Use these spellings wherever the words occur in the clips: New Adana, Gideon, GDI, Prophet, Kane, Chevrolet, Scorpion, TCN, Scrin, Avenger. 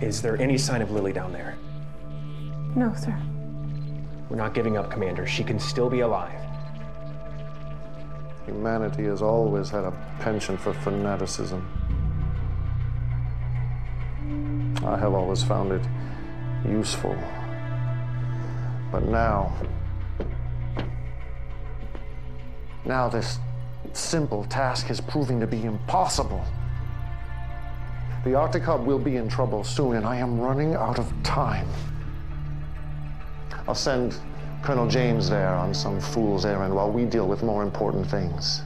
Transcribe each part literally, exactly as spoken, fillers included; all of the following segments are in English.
Is there any sign of Lily down there? No, sir. We're not giving up, Commander. She can still be alive. Humanity has always had a penchant for fanaticism. I have always found it useful. But now, now this simple task is proving to be impossible. The Arctic Hub will be in trouble soon, and I am running out of time. I'll send Colonel James there on some fool's errand while we deal with more important things.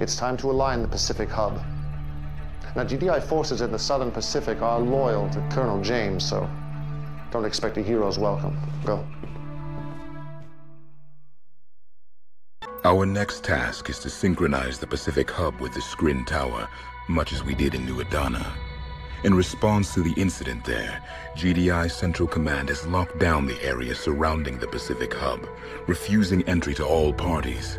It's time to align the Pacific Hub. Now, G D I forces in the Southern Pacific are loyal to Colonel James, so don't expect a hero's welcome. Go. Our next task is to synchronize the Pacific Hub with the Scrin Tower, much as we did in New Adana. In response to the incident there, G D I Central Command has locked down the area surrounding the Pacific Hub, refusing entry to all parties.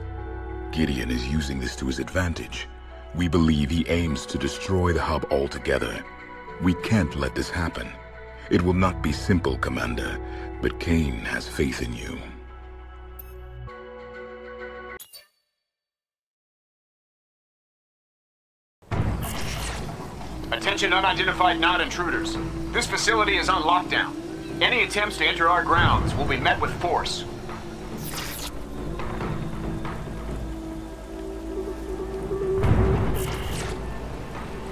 Gideon is using this to his advantage. We believe he aims to destroy the hub altogether. We can't let this happen. It will not be simple, Commander, but Kane has faith in you. Attention unidentified non-intruders. This facility is on lockdown. Any attempts to enter our grounds will be met with force.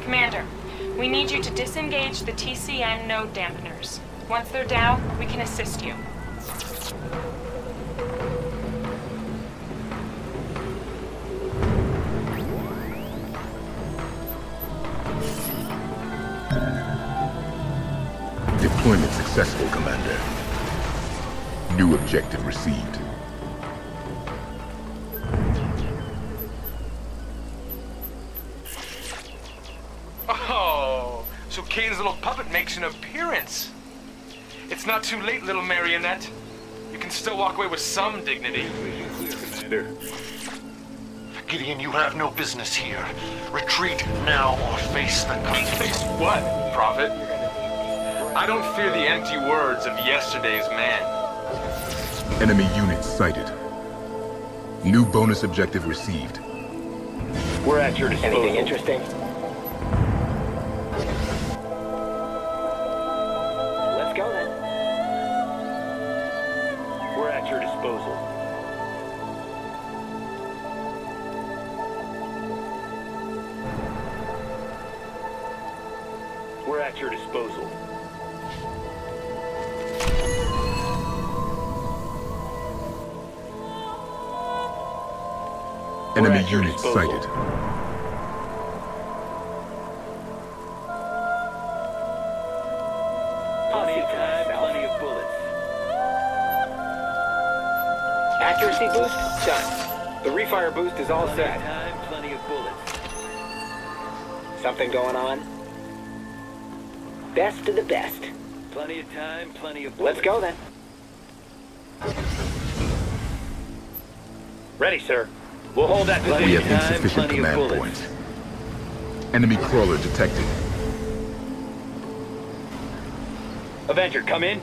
Commander, we need you to disengage the T C N node dampeners. Once they're down, we can assist you. Deployment successful, Commander. New objective received. Oh, so Kane's little puppet makes an appearance. It's not too late, little marionette. You can still walk away with some dignity. Commander. Gideon, you have no business here. Retreat now or face the gun. Face what, Prophet? I don't fear the empty words of yesterday's man. Enemy units sighted. New bonus objective received. We're at your disposal. Anything interesting? Let's go then. We're at your disposal. We're at your disposal. Enemy units sighted. Plenty of time, plenty of bullets. Accuracy boost done. The refire boost is all set. Plenty of bullets. Something going on? Best of the best. Plenty of time, plenty of bullets. Let's go then. Ready, sir. We'll hold that position. We have insufficient command points. Enemy crawler detected. Avenger, come in.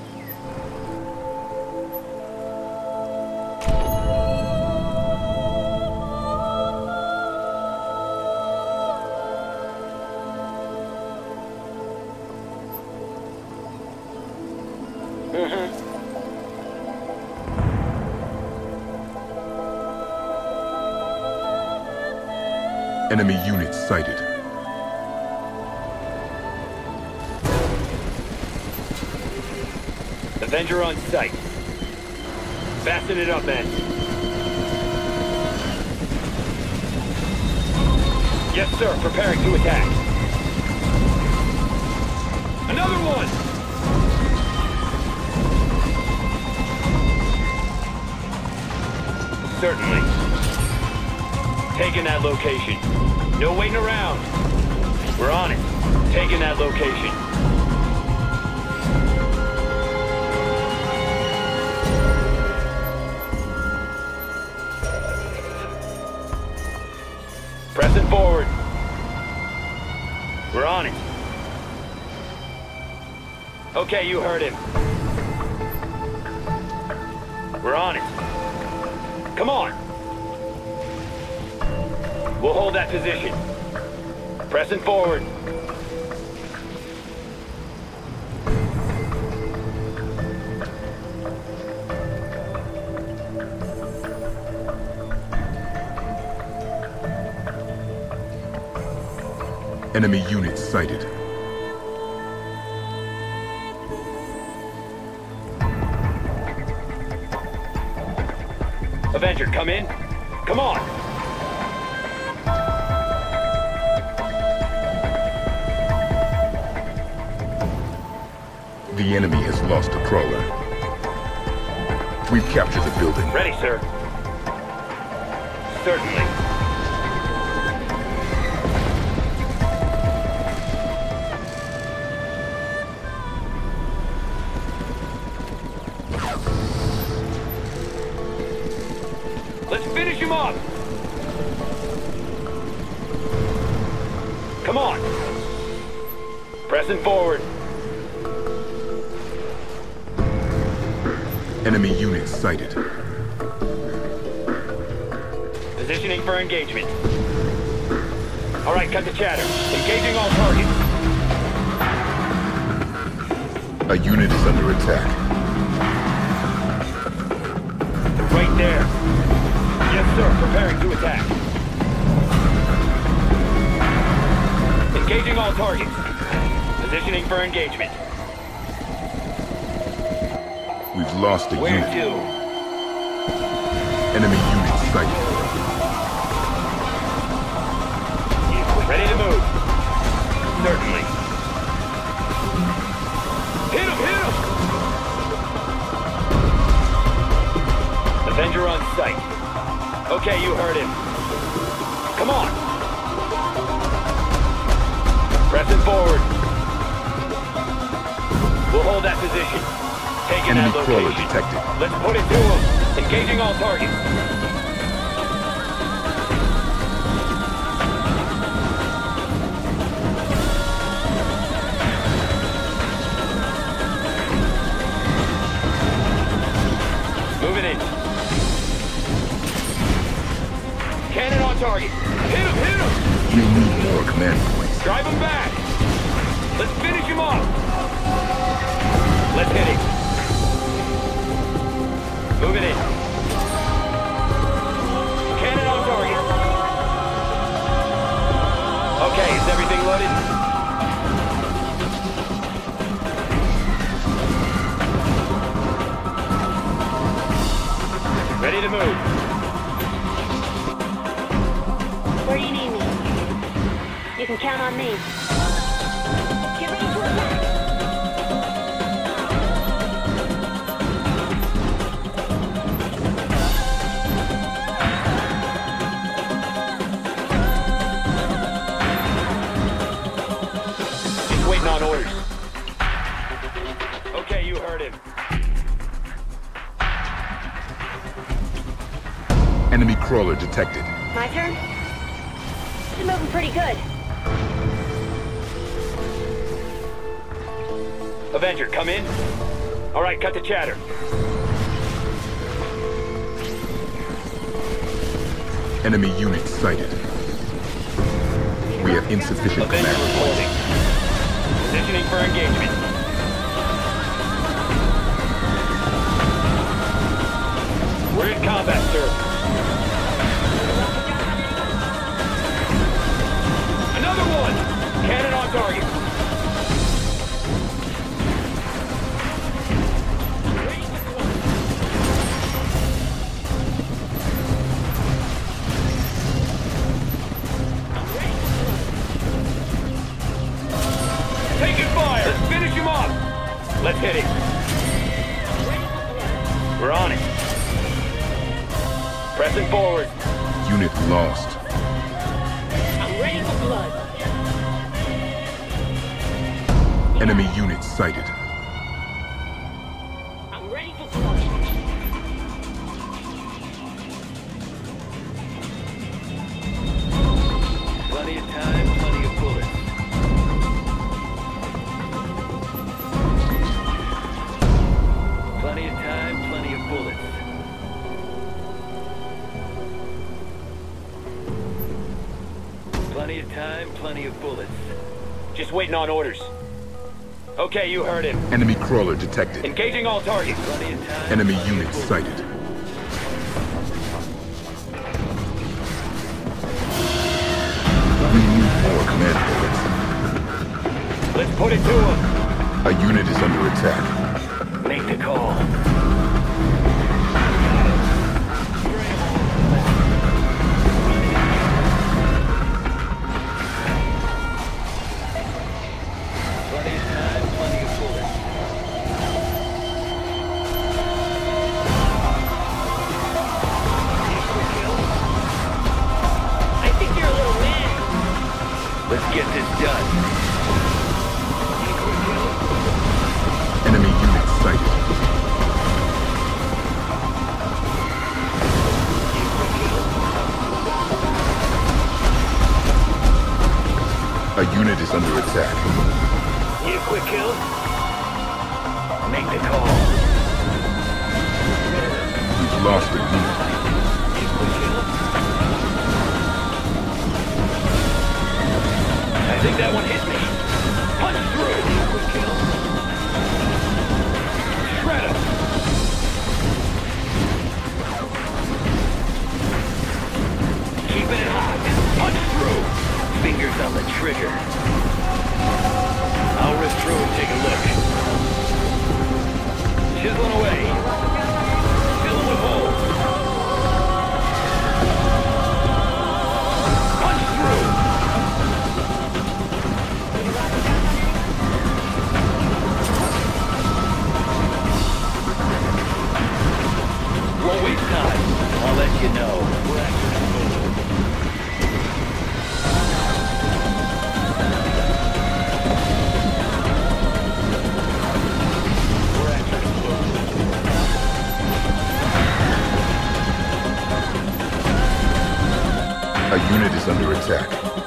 Enemy units sighted. Avenger on sight. Fasten it up, man. Yes, sir. Preparing to attack. Another one! Certainly. Taking that location. No waiting around. We're on it. Taking that location. Pressing forward. We're on it. Okay, you heard him. We're on it. Come on. We'll hold that position. Pressing forward. Enemy units sighted. Avenger, come in. Come on. The enemy has lost a crawler. We've captured the building. Ready, sir. Certainly. Come on! Pressing forward. Enemy units sighted. Positioning for engagement. All right, cut the chatter. Engaging all targets. A unit is under attack. Right there. Yes, sir. Preparing to attack. Engaging all targets. Positioning for engagement. We've lost a unit. Where to? Enemy unit sighted. Ready to move. Certainly. Hit him! Hit him! Avenger on sight. Okay, you heard him. Come on. Pressing forward. We'll hold that position. Taking that location. Detected. Let's put it to them. Engaging all targets. Moving in. Cannon on target. Hit him, hit him! We need more command points. Drive him back! Let's finish him off! Let's hit him. Move it in. Cannon on target. Okay, is everything loaded? Ready to move. Where do you need me? You can count on me. Get ready to attack. He's waiting on orders. Okay, you heard him. Enemy crawler detected. My turn? You're moving pretty good. Avenger, come in. All right, cut the chatter. Enemy unit sighted. We have insufficient command. Positioning for engagement. We're in combat, sir. Another one! Cannon on target. Let's hit it. We're on it. Pressing forward. Unit lost. I'm ready for blood. Enemy unit sighted. I'm ready for blood. Plenty of time, plenty of bullets. Just waiting on orders. Okay, you heard him. Enemy crawler detected. Engaging all targets. Enemy unit sighted. We need more command bullets. Let's put it to him. A unit is under attack. Make the call.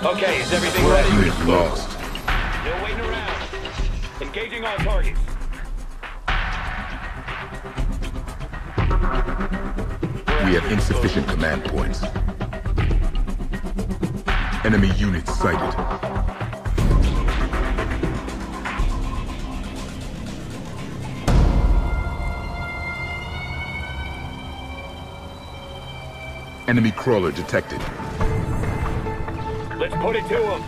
Okay, is everything ready? Unit lost. They're waiting around. Engaging all targets. We have insufficient command points. Enemy units sighted. Enemy crawler detected. Let's put it to him.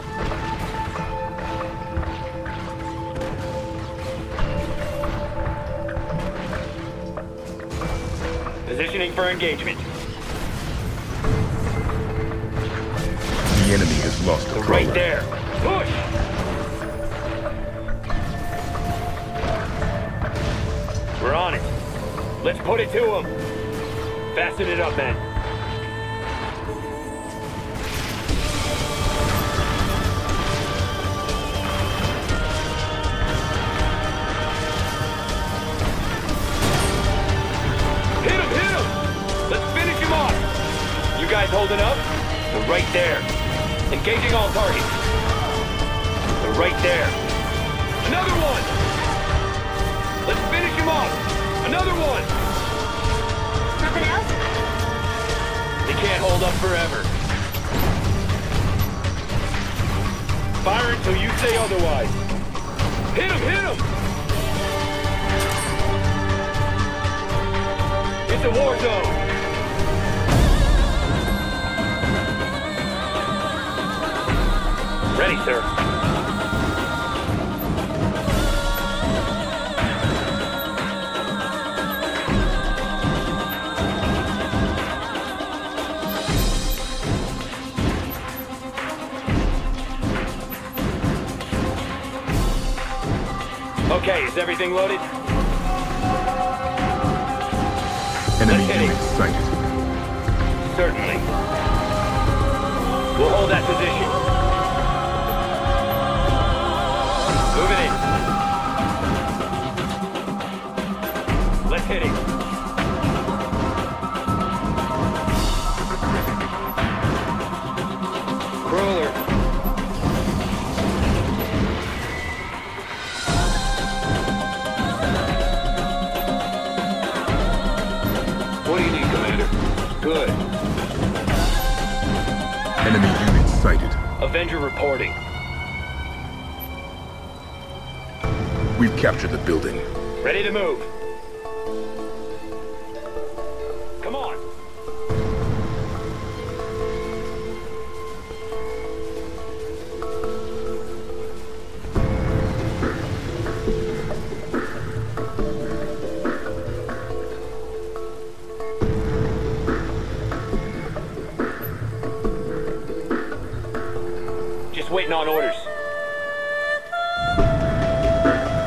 Positioning for engagement. The enemy has lost the right there. Push! We're on it. Let's put it to him. Fasten it up, man. Holding up. We're right there. Engaging all targets. We're right there. Another one! Let's finish him off! Another one! Nothing else? They can't hold up forever. Fire until you say otherwise. Hit him! Hit him! It's a war zone! Ready, sir. Okay, is everything loaded? Enemy unit sighted. Certainly. We'll hold that position. Moving in. Let's hit him. Crawler. What do you need, Commander? Good. Enemy unit sighted. Avenger reporting. We've captured the building. Ready to move. Come on. Just waiting on orders.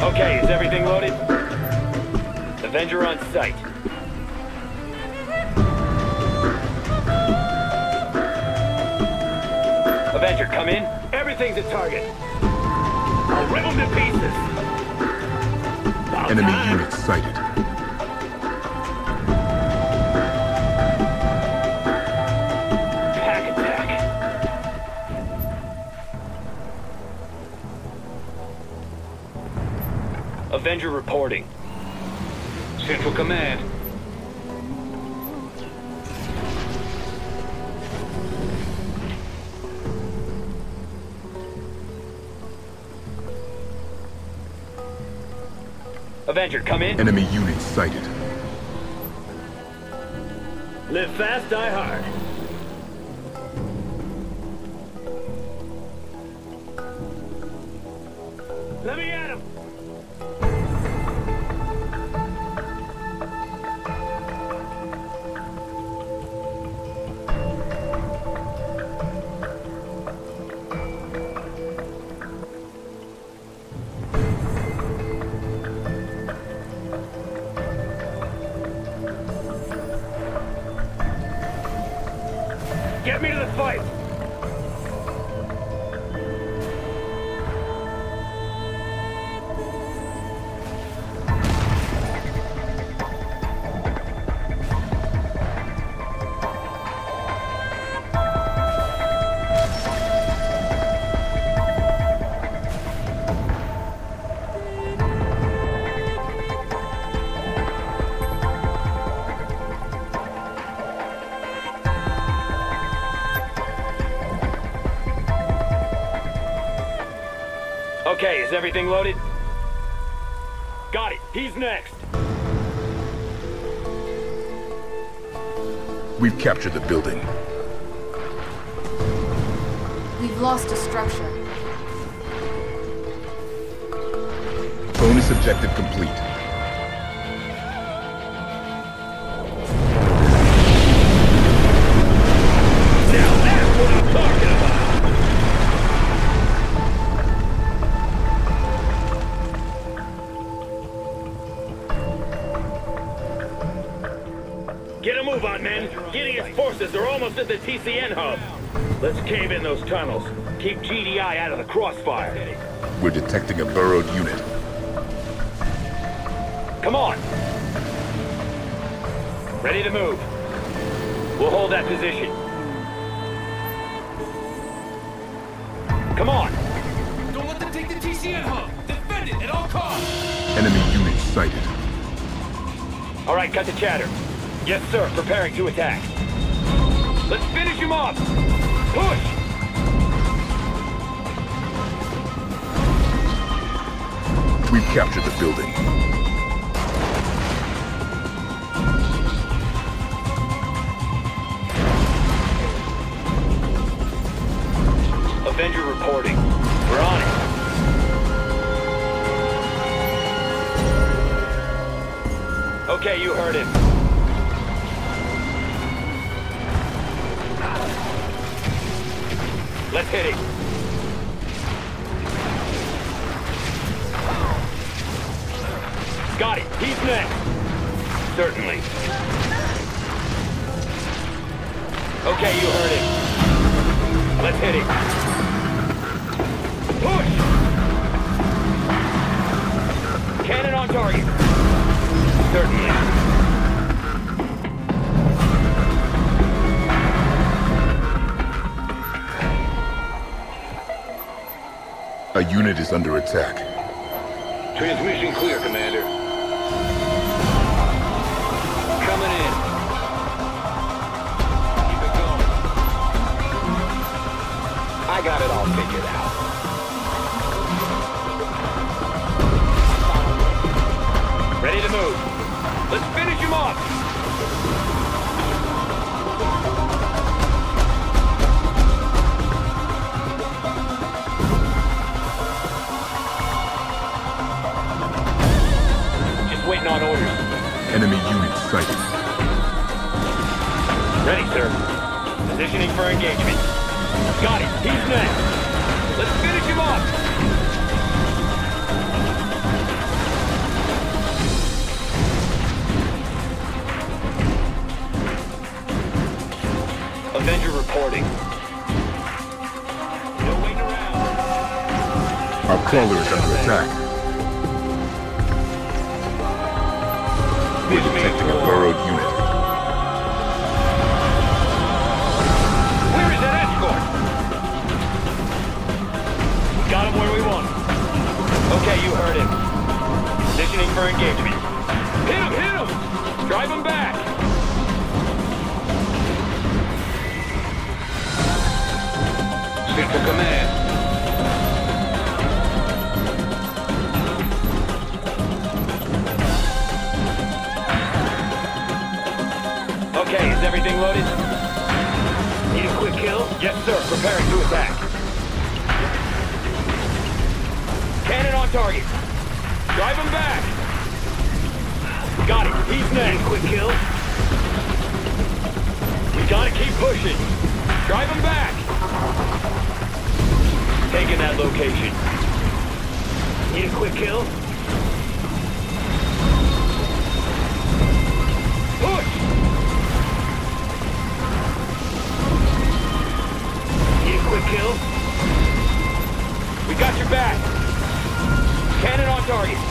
Okay, is everything loaded? Avenger on site. Avenger, come in. Everything's a target. I'll rip them to pieces. About Enemy time. Unit sighted. Pack attack. Avenger reporting. Central Command. Avenger, come in. Enemy unit sighted. Live fast, die hard. Let me at him. Get me to the fight! Okay, is everything loaded? Got it. He's next. We've captured the building. We've lost a structure. Bonus objective complete. Now that's what I'm talking about! Get a move on, men! Gideon's forces are almost at the T C N hub! Let's cave in those tunnels. Keep G D I out of the crossfire. We're detecting a burrowed unit. Come on! Ready to move. We'll hold that position. Come on! Don't let them take the T C N hub! Defend it at all costs! Enemy unit sighted. Alright, cut the chatter. Yes, sir. Preparing to attack. Let's finish him off! Push! We've captured the building. Avenger reporting. We're on it. Okay, you heard him. Let's hit it. Got it. He's next. Certainly. Okay, you heard it. Let's hit it. Push! Cannon on target. Certainly. A unit is under attack. Transmission clear, Commander. Coming in. Keep it going. I got it all figured out. Let's finish him off. Just waiting on orders. Enemy unit sighted. Ready, sir. Positioning for engagement. Got it. He's next. Let's finish him off. Avenger reporting. No waiting around. Our crawler is under attack. We're detecting a burrowed unit. Where is that escort? We got him where we want him. Okay, you heard him. Positioning for engagement. Hit him, hit him! Drive him back! For command. Okay, is everything loaded? Need a quick kill? Yes, sir. Preparing to attack. Cannon on target. Drive him back. Got it. He's next. Need a quick kill? We gotta keep pushing. Drive him back. Taking that location. Need a quick kill? Push! Need a quick kill? We got your back. Cannon on target.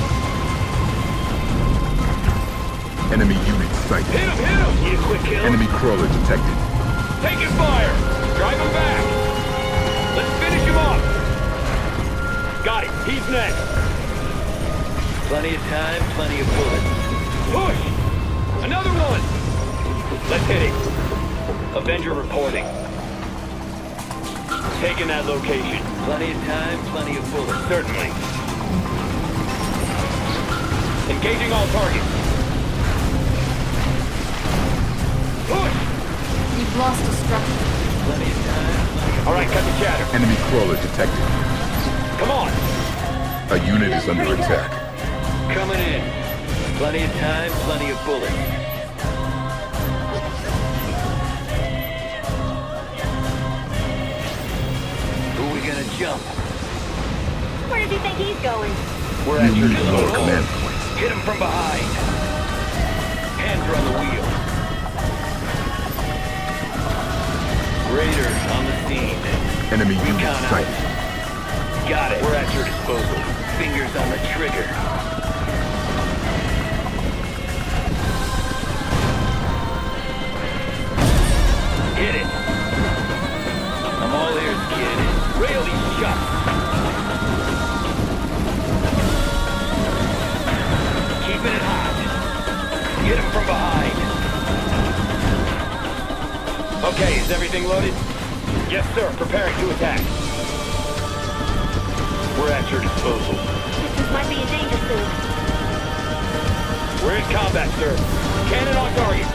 Enemy unit sighted. Hit him, hit him! Need a quick kill? Enemy crawler detected. Taking fire! Drive him back! Let's finish him off! Got it. He's next. Plenty of time, plenty of bullets. Push! Another one! Let's hit it. Avenger reporting. Taking that location. Plenty of time, plenty of bullets. Certainly. Engaging all targets. Push! We've lost a structure. Plenty of time. All right, cut the chatter. Enemy crawler detected. Come on! A unit is under attack. Coming in. Plenty of time, plenty of bullets. Who are we gonna jump? Where does he think he's going? We're at your lower command points. Hit him from behind. Hands are on the wheel. Raiders on the scene. Enemy unit sighted. Got it. We're at your disposal. Fingers on the trigger. Hit it. I'm all ears, kid. Rail these shots. Keeping it hot. Get him from behind. Okay, is everything loaded? Yes, sir. Preparing to attack. We're at your disposal. This might be a danger soon. We're in combat, sir. Cannon on target.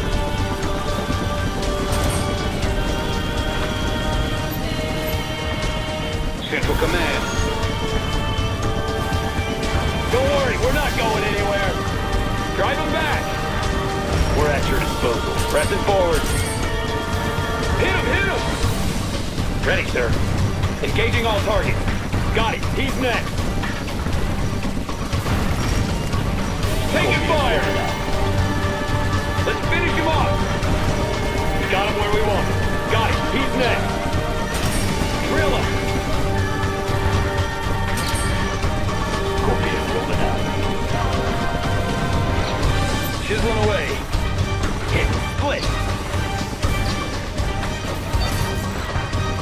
Central command. Don't worry, we're not going anywhere. Drive them back. We're at your disposal. Pressing forward. Hit him, hit him! Ready, sir. Engaging all targets. Got it. He's next. Taking fire! Let's finish him off. We got him where we want him. Got it. He's next. Drill him. Scorpion rolling out. Chiseling away. Hit. Split.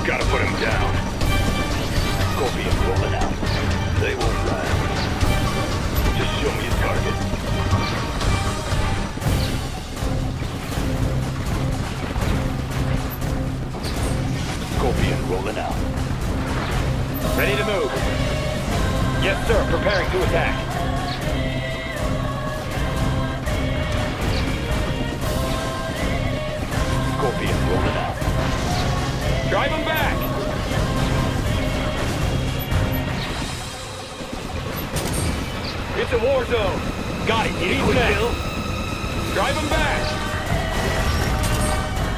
Gotta put him down. Scorpion rolling out. They won't lie. Just show me a target. Scorpion rolling out. Ready to move. Yes, sir. Preparing to attack. Drive them back! It's a war zone. Got it. You need to kill. Drive them back.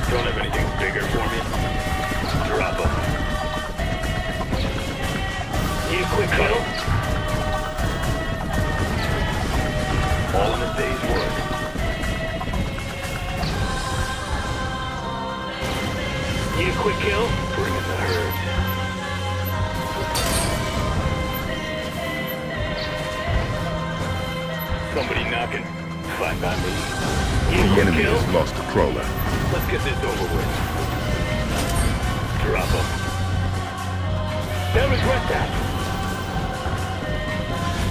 Don't have anything bigger for me. Drop them. Need a quick kill. All in a day's work. Need a quick kill. Bring in the herd. Somebody knocking. Fine by me. The enemy kill. Has lost the crawler. Let's get this over with. Drop him. They'll regret that.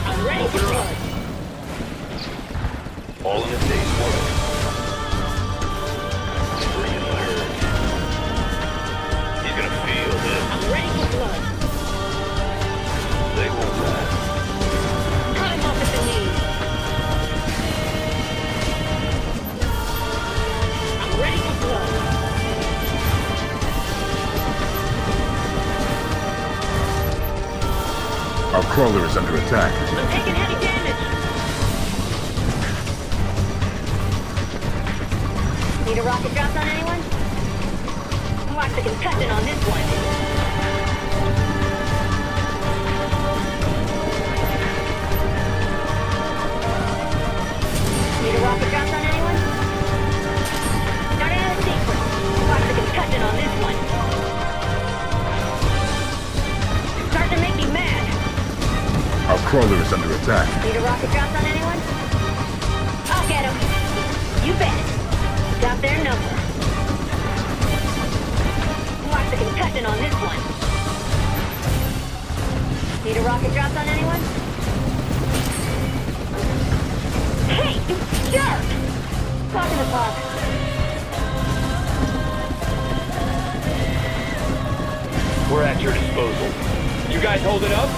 I'm ready. Open her up. All in a day's work. Bring in the herd. He's gonna feel this. I'm ready for blood. They won't last. Cut him off at the knee. Our crawler is under attack. I'm taking heavy damage. Need a rocket drop on anyone? Watch the concussion on this one. Need a rocket drop on anyone? Start another sequence. Watch the concussion on this one. It's starting to make me mad. Our crawler is under attack. Need a rocket drop on anyone? I'll get him. You bet. Got their number. Watch the concussion on this one. Need a rocket drop on anyone? Hey, you jerk! Talk in the box. We're at your disposal. You guys hold it up?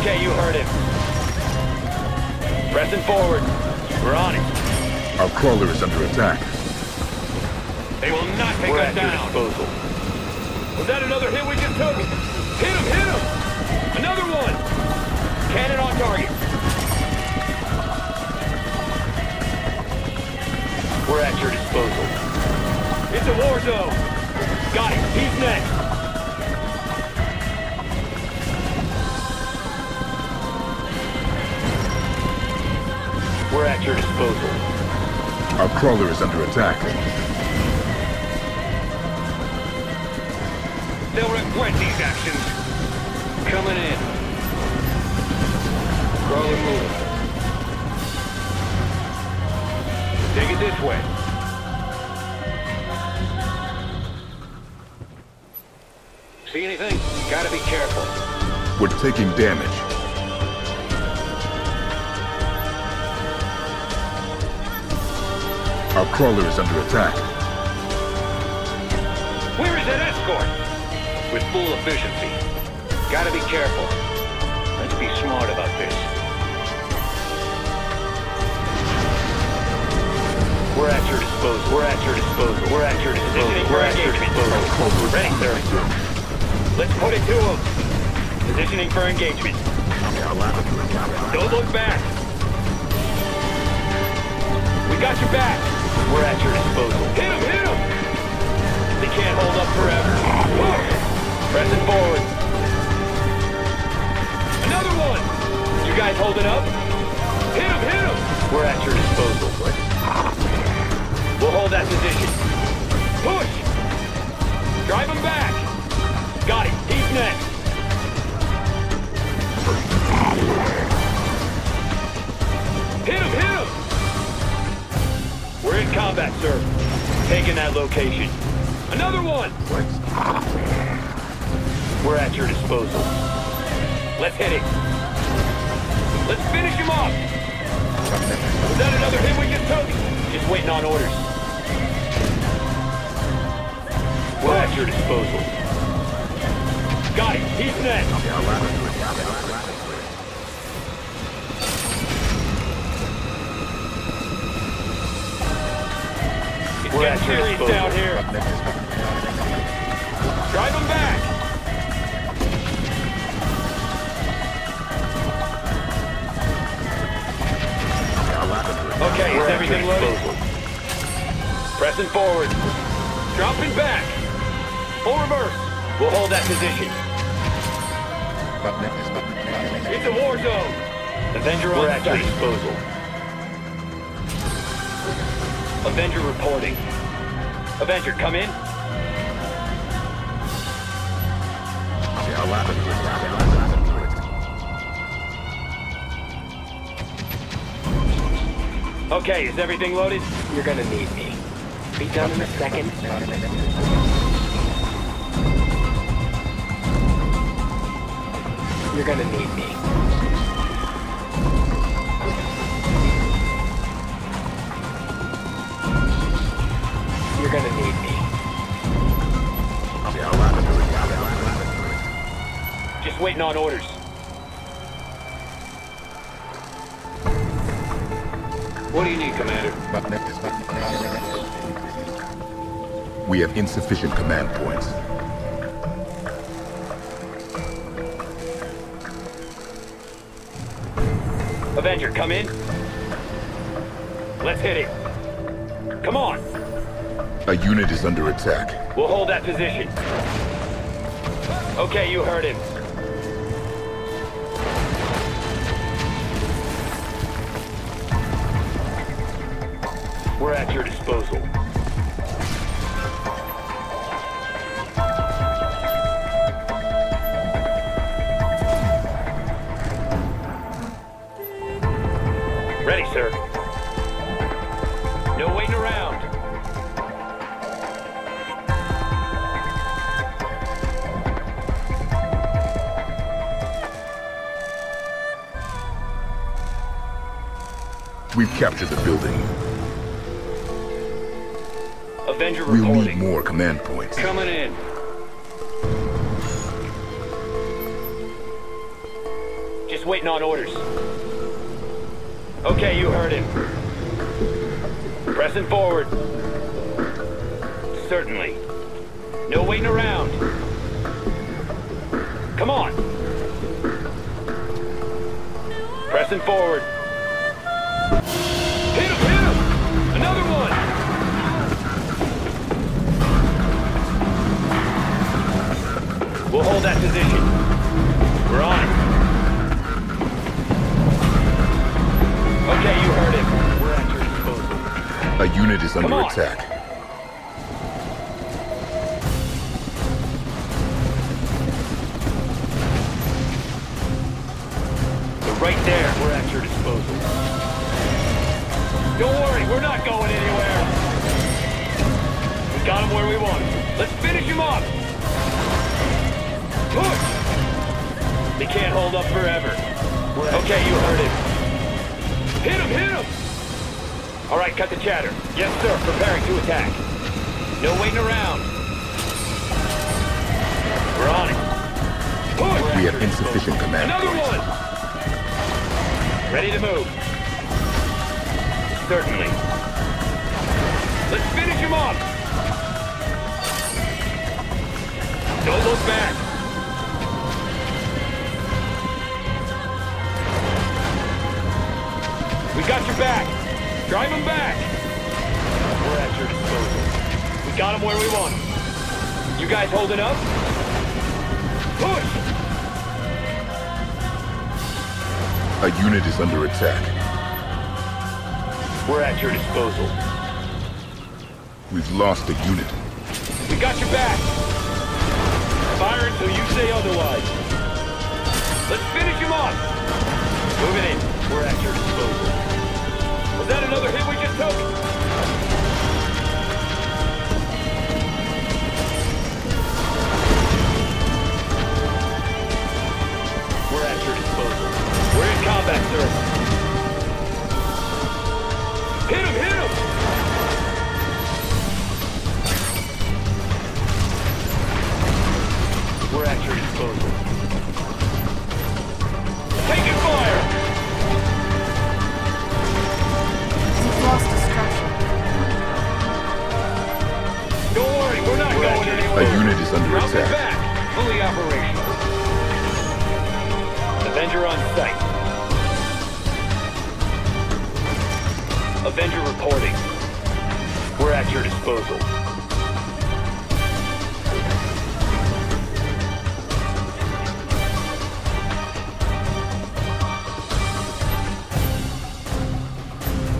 Okay, you heard him. Pressing forward. We're on it. Our crawler is under attack. They will not take us down. Disposal. Was that another hit we just took? Hit him, hit him! Another one! Cannon on target. We're at your disposal. It's a war zone. Got it. He's next. We're at your disposal. Our crawler is under attack. They'll regret these actions. Coming in. Crawler moving. Take it this way. See anything? Gotta be careful. We're taking damage. Our crawler is under attack. Where is that escort? With full efficiency. Gotta be careful. Let's be smart about this. We're at your disposal. We're at your disposal. We're at your disposal. We're at your disposal. We're ready, sir. Let's put it to them. Positioning for engagement. Don't look back. We got your back. We're at your disposal. Hit him! Hit him! They can't hold up forever. Pressing forward. Another one! You guys hold it up? Hit him! Hit him! We're at your disposal. We'll hold that position. Push! Drive him back! Got it. He's next. Hit him! Hit him! We're in combat, sir. Taking that location. Another one! What? We're at your disposal. Let's hit it. Let's finish him off! Was that another hit we just took? Just waiting on orders. We're at your disposal. Got it. He's next. We're at your disposal. Down here. Okay, is everything loaded? Pressing forward. Dropping back. Full reverse. We'll hold that position. It's a war zone. Avenger on at your disposal. Avenger reporting. Avenger, come in. Yeah, I'll happen to it. I'll happen to it. Okay, is everything loaded? You're gonna need me. Be done in a second. You're gonna need me. You're gonna need me. Just waiting on orders. What do you need, Commander? We have insufficient command points. Avenger, come in. Let's hit it. Come on. A unit is under attack. We'll hold that position. Okay, you heard him. We're at your disposal. Ready, sir. No waiting around. We've captured the building. Avenger reporting. We'll need more command points. Coming in. Just waiting on orders. Okay, you heard him. Pressing forward. Certainly. No waiting around. Come on. Pressing forward. Hit him, hit him! Another one! We'll hold that position. We're on it. Okay, you heard him. We're at your disposal. A unit is under attack. So right there, we're at your disposal. Don't worry, we're not going anywhere. We got him where we want him. Let's finish him off. Push! They can't hold up forever. Okay, you heard him. Hit him! Hit him! All right, cut the chatter. Yes, sir. Preparing to attack. No waiting around. We're on it. Push! We have insufficient command. Another one! Ready to move. Certainly. Let's finish him off! Don't look back. We got your back! Drive him back! We're at your disposal. We got him where we want him. You guys holding up? Push! A unit is under attack. We're at your disposal. We've lost a unit. We got your back! Fire until you say otherwise. Let's finish him off! Moving in. We're at your disposal. Was that another hit we just took? We're at your disposal. We're in combat, sir. Hit him, hit him! We're at your disposal. Taking fire! We're not We're going anywhere. A unit is under attack. Back. Fully operational. Avenger on site. Avenger reporting. We're at your disposal.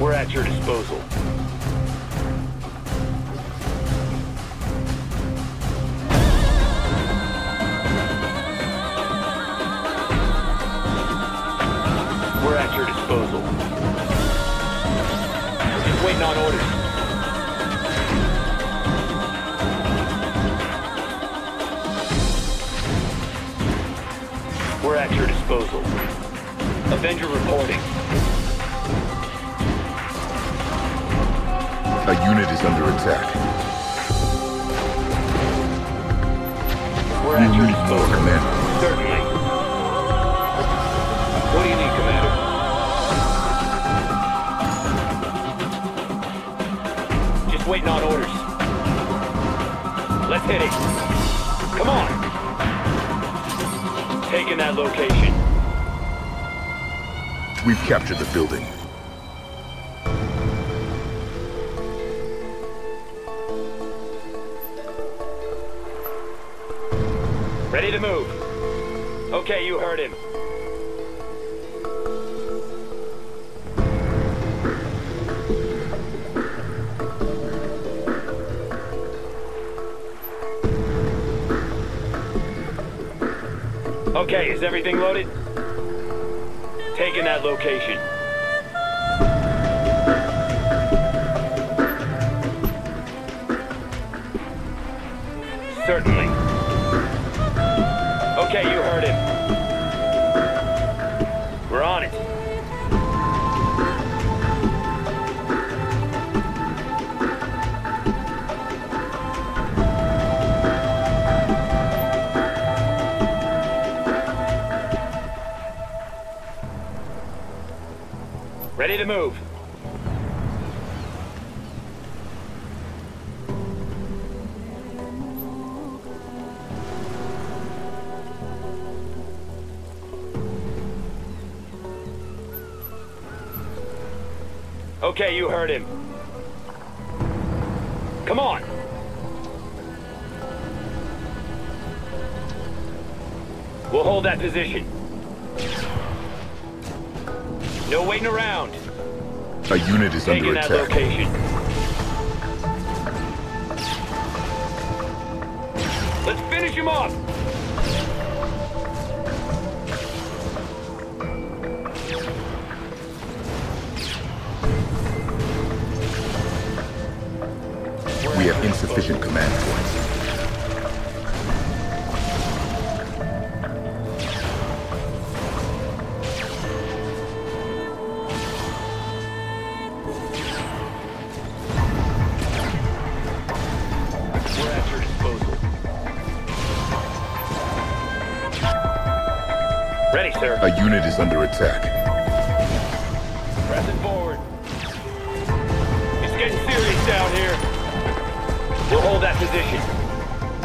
We're at your disposal. We're at your disposal. Just waiting on orders. We're at your disposal. Avenger reporting. A unit is under attack. We're at your disposal. Commander. Certainly. What do you need, Commander? Just waiting on orders. Let's hit it. Come on. Taking that location. We've captured the building. Ready to move. Okay, you heard him. Okay, is everything loaded? Taking that location. Certainly. Okay, you heard him. We're on it. Ready to move. Okay, you heard him. Come on. We'll hold that position. No waiting around. A unit is taking under attack. That location. Let's finish him off. We have insufficient command points. A unit is under attack. Pressing forward. It's getting serious down here. We'll hold that position.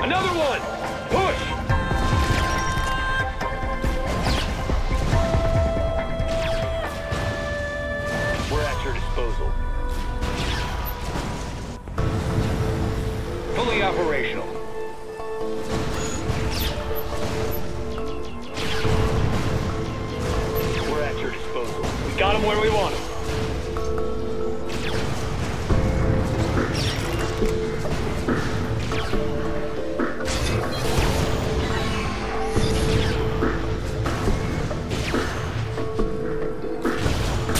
Another one! Push! We're at your disposal. Fully operational. Got him where we want him.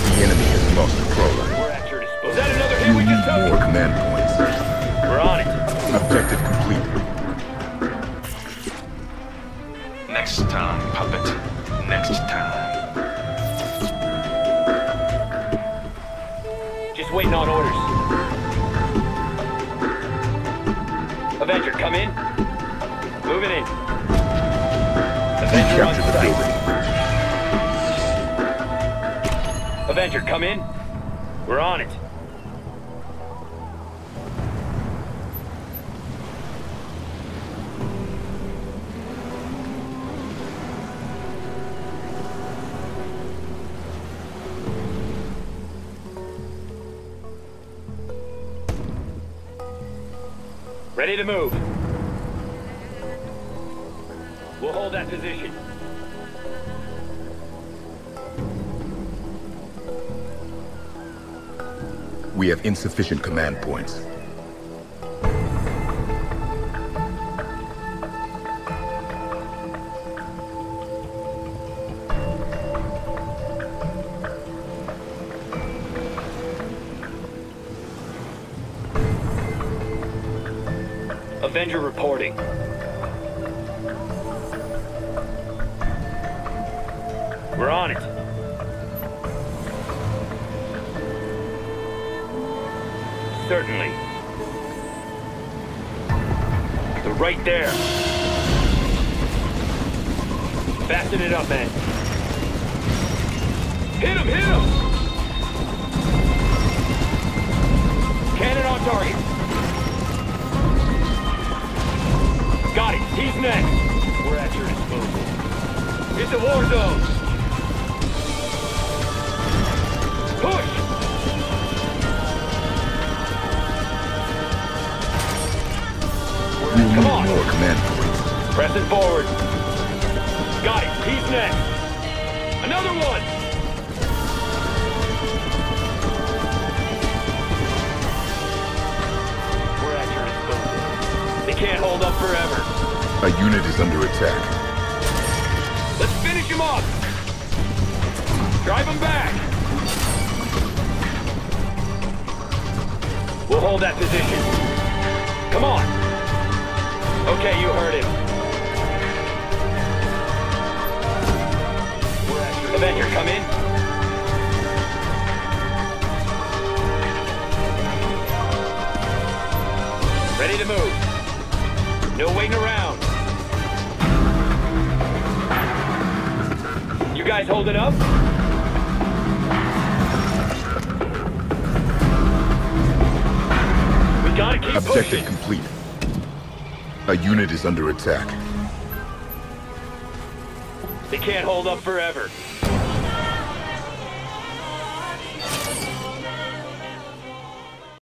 The enemy has lost the crawler. We're at your disposal. Is that another hit we can take? More command points. We're on it. Objective complete. Next time, puppet. Next time. Waiting on orders. Avenger, come in. Moving in. Avenger, capture the building. Avenger, come in. We're on it. Ready to move. We'll hold that position. We have insufficient command points. Avenger reporting. We're on it. Certainly. They're right there. Fasten it up, man. Hit him, hit him! Cannon on target. Got it. He's next. We're at your disposal. Hit the war zone. Push. We'll Come need on. More command points. Pressing forward. Got it. He's next. Another one. We're at your disposal. They can't hold up forever. A unit is under attack. Let's finish him off! Drive him back! We'll hold that position. Come on! Okay, you heard him. Avenger, come in. Ready to move. No waiting around. You guys hold it up? We gotta keep pushing. Objective complete. A unit is under attack. They can't hold up forever.